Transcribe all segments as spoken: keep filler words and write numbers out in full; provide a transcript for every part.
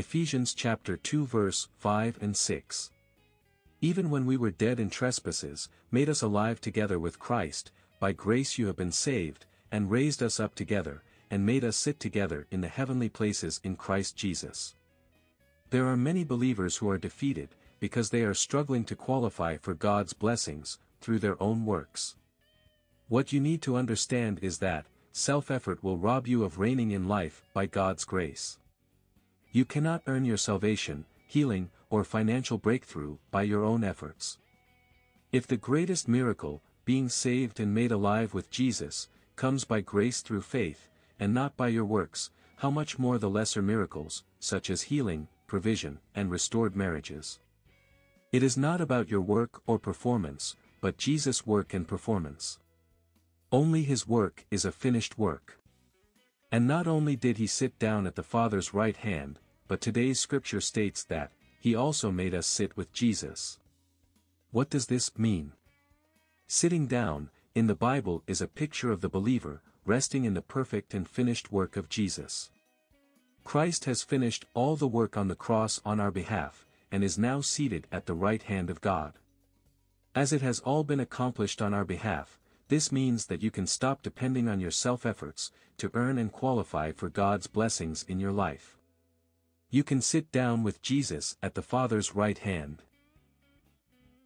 Ephesians chapter two verse five and six. Even when we were dead in trespasses, made us alive together with Christ, by grace you have been saved, and raised us up together, and made us sit together in the heavenly places in Christ Jesus. There are many believers who are defeated, because they are struggling to qualify for God's blessings, through their own works. What you need to understand is that, self-effort will rob you of reigning in life, by God's grace. You cannot earn your salvation, healing, or financial breakthrough, by your own efforts. If the greatest miracle, being saved and made alive with Jesus, comes by grace through faith, and not by your works, how much more the lesser miracles, such as healing, provision, and restored marriages. It is not about your work or performance, but Jesus' work and performance. Only His work is a finished work. And not only did He sit down at the Father's right hand, but today's scripture states that, He also made us sit with Jesus. What does this mean? Sitting down, in the Bible is a picture of the believer, resting in the perfect and finished work of Jesus. Christ has finished all the work on the cross on our behalf, and is now seated at the right hand of God. As it has all been accomplished on our behalf, this means that you can stop depending on your self-efforts, to earn and qualify for God's blessings in your life. You can sit down with Jesus at the Father's right hand.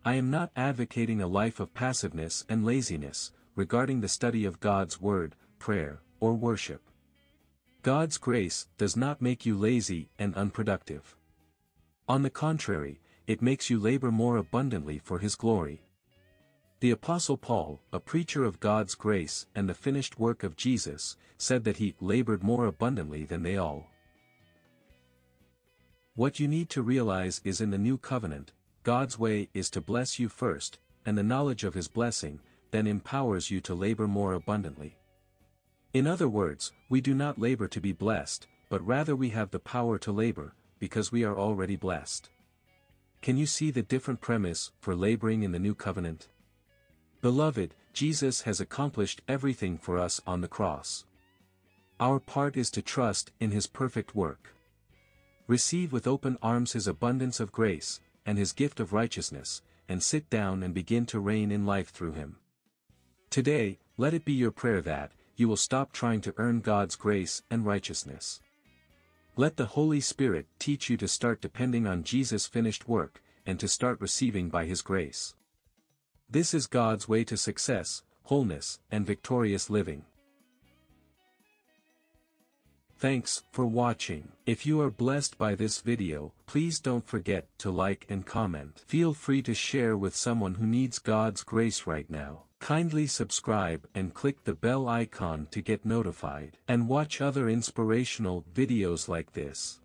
I am not advocating a life of passiveness and laziness, regarding the study of God's Word, prayer, or worship. God's grace does not make you lazy and unproductive. On the contrary, it makes you labor more abundantly for His glory. The Apostle Paul, a preacher of God's grace and the finished work of Jesus, said that he labored more abundantly than they all. What you need to realize is in the new covenant, God's way is to bless you first, and the knowledge of His blessing, then empowers you to labor more abundantly. In other words, we do not labor to be blessed, but rather we have the power to labor, because we are already blessed. Can you see the different premise for laboring in the new covenant? Beloved, Jesus has accomplished everything for us on the cross. Our part is to trust in His perfect work. Receive with open arms His abundance of grace, and His gift of righteousness, and sit down and begin to reign in life through Him. Today, let it be your prayer that, you will stop trying to earn God's grace and righteousness. Let the Holy Spirit teach you to start depending on Jesus' finished work, and to start receiving by His grace. This is God's way to success, wholeness, and victorious living. Thanks for watching. If you are blessed by this video, please don't forget to like and comment. Feel free to share with someone who needs God's grace right now. Kindly subscribe and click the bell icon to get notified, and watch other inspirational videos like this.